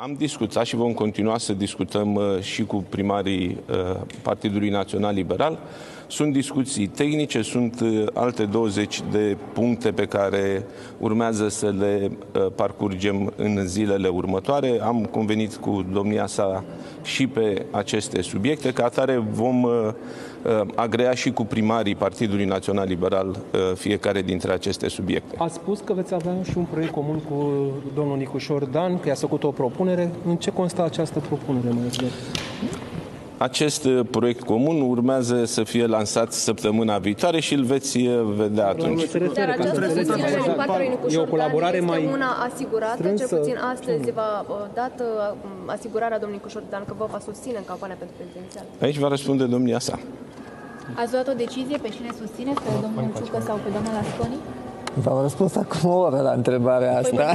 Am discutat și vom continua să discutăm și cu primarii Partidului Național Liberal. Sunt discuții tehnice, sunt alte 20 de puncte pe care urmează să le parcurgem în zilele următoare. Am convenit cu domnia sa și pe aceste subiecte. Ca atare vom agrea și cu primarii Partidului Național Liberal fiecare dintre aceste subiecte. Ați spus că veți avea și un proiect comun cu domnul Nicușor Dan, că i-a făcut o propunere. În ce constă această propunere, mai exact? Acest proiect comun urmează să fie lansat săptămâna viitoare și îl veți vedea atunci. Dar această susținere din partea lui Nicușor Dan este una asigurată, cel puțin astăzi va dat asigurarea domnului Nicușor Dan că vă va susține în campania pentru prezidențial. Aici va răspunde domnia sa. Ați luat o decizie pe cine susțineți, pe domnul Ciucă sau pe doamna Lasconi? V-am răspuns acum o oră la întrebarea asta.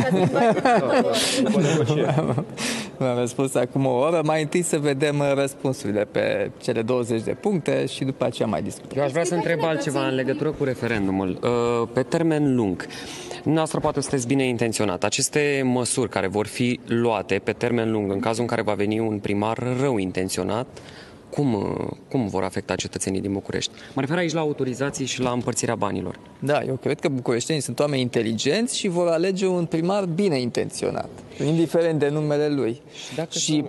V-am răspuns acum o oră. Mai întâi să vedem răspunsurile pe cele 20 de puncte și după aceea mai discutăm. Eu aș vrea să întreb altceva în legătură cu referendumul. Pe termen lung, noastră poate sunteți bine intenționat. Aceste măsuri care vor fi luate pe termen lung, în cazul în care va veni un primar rău intenționat, cum vor afecta cetățenii din București? Mă refer aici la autorizații și la împărțirea banilor. Da, eu cred că bucureștenii sunt oameni inteligenți și vor alege un primar bine intenționat, indiferent de numele lui. Și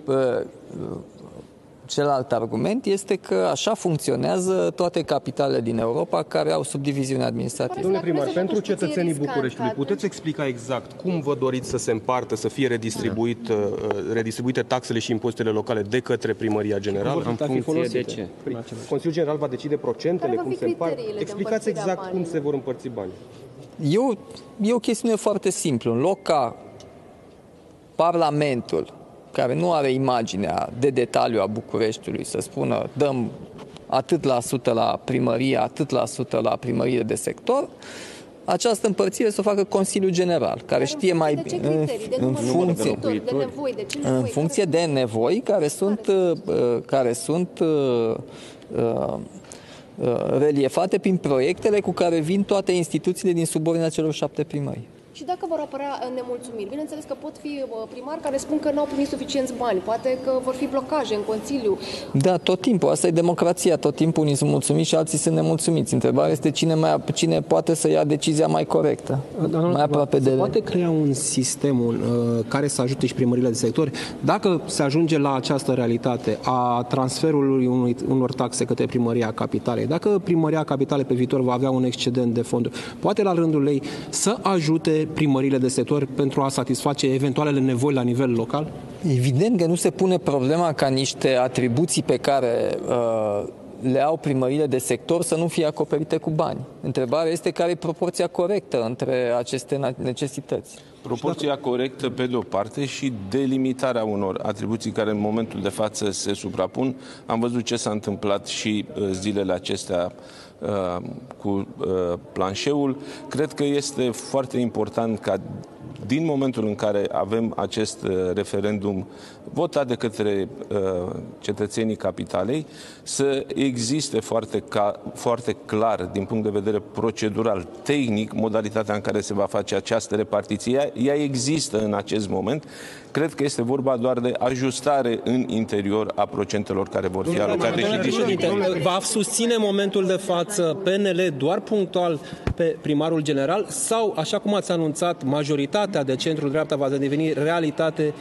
celălalt argument este că așa funcționează toate capitalele din Europa care au subdiviziune administrativă. Domnule primar, pentru cetățenii Bucureștiului, puteți explica exact cum vă doriți să se împartă, să fie redistribuite taxele și impozitele locale de către Primăria Generală? În funcție de ce? Consiliul General va decide procentele, cum se împart. Explicați exact cum se vor împărți banii. E o chestiune foarte simplă. În loc ca Parlamentul, care nu are imaginea de detaliu a Bucureștiului, să spună dăm atât la sută la primărie, atât la sută la primărie de sector, această împărțire să o facă Consiliul General, care știe mai bine în funcție de nevoi care sunt reliefate prin proiectele cu care vin toate instituțiile din subordinea celor 7 primării. Și dacă vor apărea nemulțumiri, bineînțeles că pot fi primari care spun că nu au primit suficienți bani, poate că vor fi blocaje în Consiliu. Da, tot timpul. Asta e democrația. Tot timpul unii sunt mulțumiți și alții sunt nemulțumiți. Întrebarea este cine poate să ia decizia mai corectă. Mai aproape de... Poate crea un sistem care să ajute și primările de sector. Dacă se ajunge la această realitate a transferului unor taxe către Primăria Capitalei, dacă Primăria Capitalei pe viitor va avea un excedent de fonduri, poate la rândul ei să ajute primările de sector pentru a satisface eventualele nevoi la nivel local? Evident că nu se pune problema ca niște atribuții pe care le au primările de sector să nu fie acoperite cu bani. Întrebarea este care e proporția corectă între aceste necesități. Proporția corectă pe de o parte și delimitarea unor atribuții care în momentul de față se suprapun. Am văzut ce s-a întâmplat și zilele acestea cu planșeul. Cred că este foarte important ca din momentul în care avem acest referendum votat de către cetățenii capitalei să existe foarte clar din punct de vedere procedural, tehnic, modalitatea în care se va face această repartiție. Ea există în acest moment. Cred că este vorba doar de ajustare în interior a procentelor care vor fi alocate. Va susține momentul de față PNL doar punctual pe primarul general sau, așa cum ați anunțat, majoritatea de centru-dreapta va deveni realitate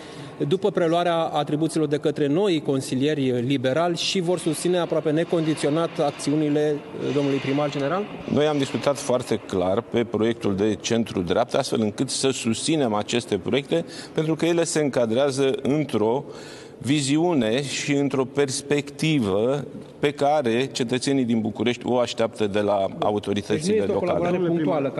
după preluarea atribuțiilor de către noi consilieri liberali și vor susține aproape necondiționat acțiunile domnului primar general? Noi am discutat foarte clar pe proiectul de centru-dreapta, astfel încât să susținem aceste proiecte, pentru că ele se încadrează într-o viziune și într-o perspectivă pe care cetățenii din București o așteaptă de la autoritățile locale.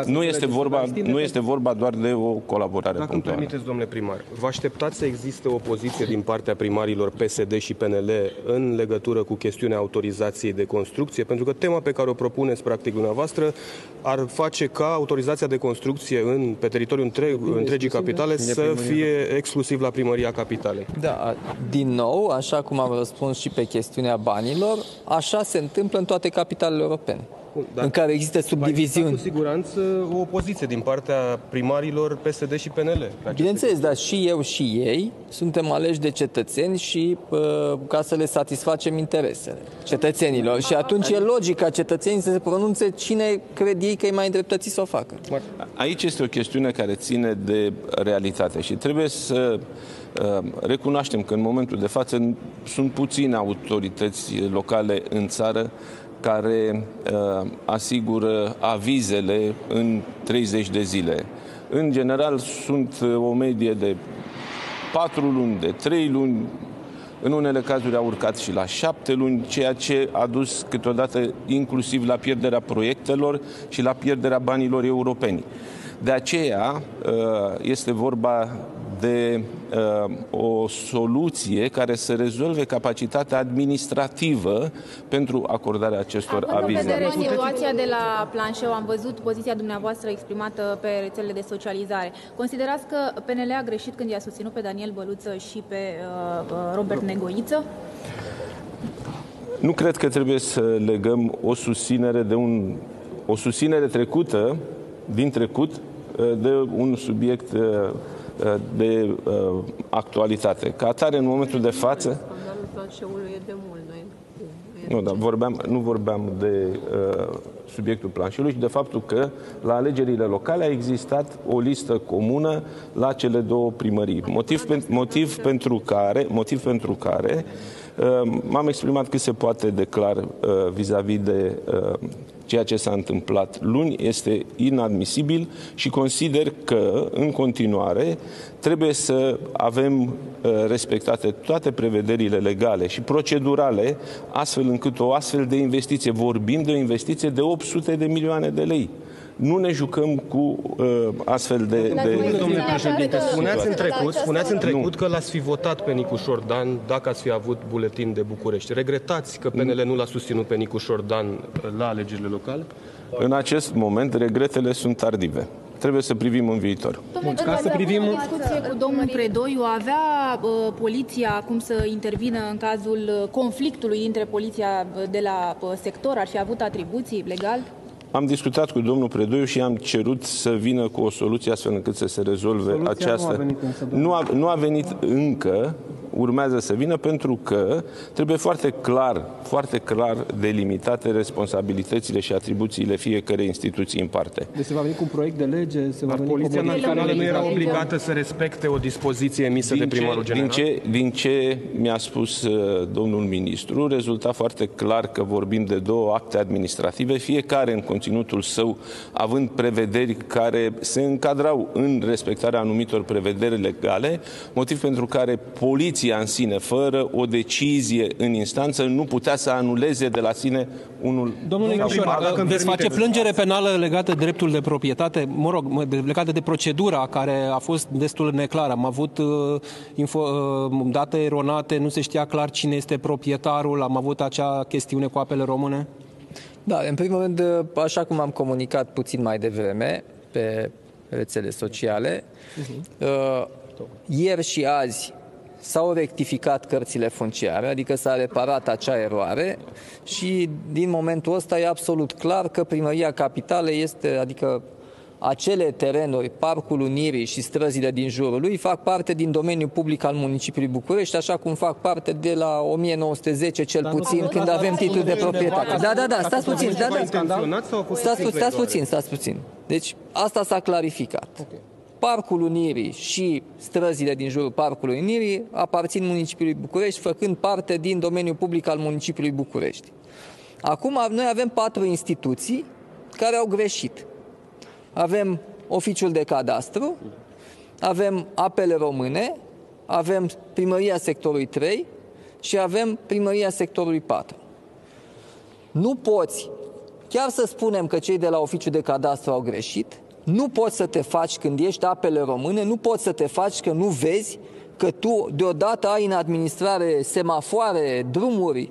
Nu este vorba doar de o colaborare punctuală. Dacă îmi permiteți, domnule primar, vă așteptați să existe o poziție din partea primarilor PSD și PNL în legătură cu chestiunea autorizației de construcție? Pentru că tema pe care o propuneți, practic, dumneavoastră, ar face ca autorizația de construcție pe teritoriul întregii capitale să fie exclusiv la Primăria Capitalei. Da. Din nou, așa cum am răspuns și pe chestiunea banilor, așa se întâmplă în toate capitalele europene. Acum, în care există subdiviziuni. Cu siguranță o opoziție din partea primarilor PSD și PNL. Bineînțeles, dar și eu și ei suntem aleși de cetățeni și ca să le satisfacem interesele cetățenilor. Și atunci e logic ca cetățenii să se pronunțe cine cred ei că e mai îndreptățit să o facă. Aici este o chestiune care ține de realitate și trebuie să recunoaștem că în momentul de față sunt puține autorități locale în țară care asigură avizele în 30 de zile. În general sunt o medie de 4 luni, de 3 luni, în unele cazuri a urcat și la 7 luni, ceea ce a dus câteodată inclusiv la pierderea proiectelor și la pierderea banilor europeni. De aceea este vorba de o soluție care să rezolve capacitatea administrativă pentru acordarea acestor avize. În vedere situația de la Planșeu, am văzut poziția dumneavoastră exprimată pe rețelele de socializare. Considerați că PNL a greșit când i-a susținut pe Daniel Băluță și pe Robert Negoiță? Nu cred că trebuie să legăm o susținere de o susținere trecută din trecut de un subiect de actualitate. Ca atare, în momentul de față... Scandalul Planșeului e de mult. Nu, dar nu vorbeam de subiectul Planșeului și de faptul că la alegerile locale a existat o listă comună la cele două primării. Motiv pentru care m-am exprimat cât se poate de clar vis-a-vis de ceea ce s-a întâmplat luni. Este inadmisibil și consider că în continuare trebuie să avem respectate toate prevederile legale și procedurale, astfel încât o astfel de investiție, vorbim de o investiție de 800 de milioane de lei. Nu ne jucăm cu astfel de... Domnule președinte, spuneați în trecut că l-ați fi votat pe Nicușor Dan dacă ați fi avut buletin de București. Regretați că PNL nu l-a susținut pe Nicușor Dan la alegerile locale? În acest moment, regretele sunt tardive. Trebuie să privim în viitor. Ca să privim în discuție cu domnul Predoiu, avea poliția cum să intervină în cazul conflictului între poliția de la sector? Ar fi avut atribuții legal? Am discutat cu domnul Predoiu și am cerut să vină cu o soluție astfel încât să se rezolve această... Nu a venit încă, urmează să vină, pentru că trebuie foarte clar delimitate responsabilitățile și atribuțiile fiecărei instituții în parte. Deci se va veni cu un proiect de lege? Poliția Națională nu era obligată să respecte o dispoziție emisă de primarul general? Din ce mi-a spus domnul ministru, rezulta foarte clar că vorbim de două acte administrative, fiecare în conținutul său, având prevederi care se încadrau în respectarea anumitor prevederi legale, motiv pentru care poliția în sine, fără o decizie în instanță, nu putea să anuleze de la sine unul... Domnule Nicușor, dacă veți face plângere penală legată de dreptul de proprietate, mă rog, legată de procedura care a fost destul de neclară, am avut date eronate, nu se știa clar cine este proprietarul, am avut acea chestiune cu apele române? Da, în primul rând, așa cum am comunicat puțin mai devreme pe rețele sociale, ieri și azi s-au rectificat cărțile funciare, adică s-a reparat acea eroare și din momentul ăsta e absolut clar că Primăria Capitalei este, adică acele terenuri, Parcul Unirii și străzile din jurul lui, fac parte din domeniul public al municipiului București, așa cum fac parte de la 1910, cel puțin, când avem titlul de proprietate. Da, stați puțin, stați puțin. Deci asta s-a clarificat. Parcul Unirii și străzile din jurul Parcului Unirii aparțin municipiului București, făcând parte din domeniul public al municipiului București. Acum noi avem 4 instituții care au greșit. Avem Oficiul de Cadastru, avem Apele Române, avem Primăria Sectorului 3 și avem Primăria Sectorului 4. Nu poți, chiar să spunem că cei de la Oficiul de Cadastru au greșit, nu poți să te faci, când ești Apele Române, nu poți să te faci că nu vezi că tu deodată ai în administrare semafoare, drumuri,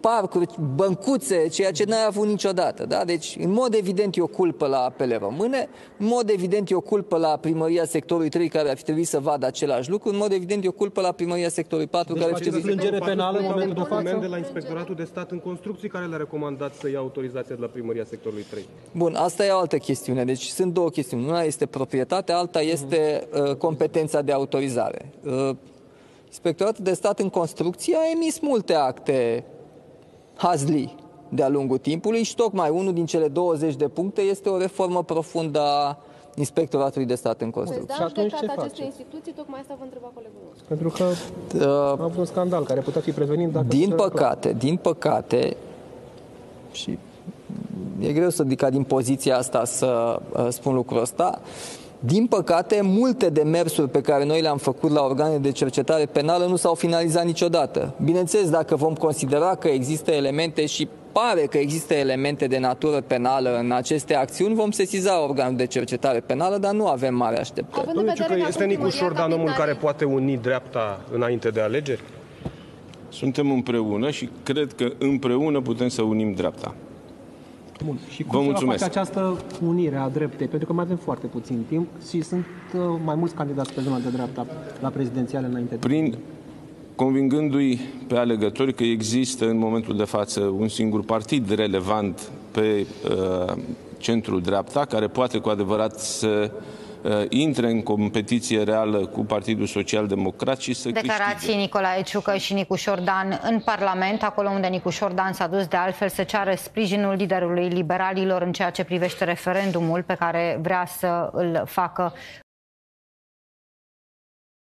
parcuri, băncuțe, ceea ce n-ai avut niciodată. Da? Deci, în mod evident, e o culpă la Apele Române, în mod evident, e o culpă la Primăria Sectorului 3, care ar fi trebuit să vadă același lucru, în mod evident, e o culpă la Primăria Sectorului 4, deci, care ar fi trebuit să... Deci, plângere penală în momentul de față? De la Inspectoratul de Stat în Construcții, care le-a recomandat să ia autorizația de la Primăria Sectorului 3. Bun, asta e o altă chestiune. Deci, sunt două chestiuni. Una este proprietatea, alta este competența de autorizare. Inspectoratul de Stat în Construcție a emis multe acte hazli de-a lungul timpului și tocmai unul din cele 20 de puncte este o reformă profundă a Inspectoratului de Stat în Construcție. Păi, da, și atunci ce face? Instituții, tocmai asta vă întreba colegul nostru. Pentru că a avut un scandal care putea fi prevenit dacă... Din păcate, și e greu să ca din poziția asta să spun lucrul ăsta, din păcate, multe demersuri pe care noi le-am făcut la organele de cercetare penală nu s-au finalizat niciodată. Bineînțeles, dacă vom considera că există elemente și pare că există elemente de natură penală în aceste acțiuni, vom sesiza organul de cercetare penală, dar nu avem mare așteptări. Domnule Ciucă, este Nicușor Dan omul care poate uni dreapta înainte de alegeri? Suntem împreună și cred că împreună putem să unim dreapta. Bun. Și cum va face această unire a dreptei? Pentru că mai avem foarte puțin timp și sunt mai mulți candidați pe zona de dreapta la prezidențiale înainte de... Convingându-i pe alegători că există în momentul de față un singur partid relevant pe centrul dreapta, care poate cu adevărat să intre în competiție reală cu Partidul Social-Democrat și să câștige. Nicolae Ciucă și Nicușor Dan în Parlament, acolo unde Nicușor Dan s-a dus de altfel să ceară sprijinul liderului liberalilor în ceea ce privește referendumul pe care vrea să îl facă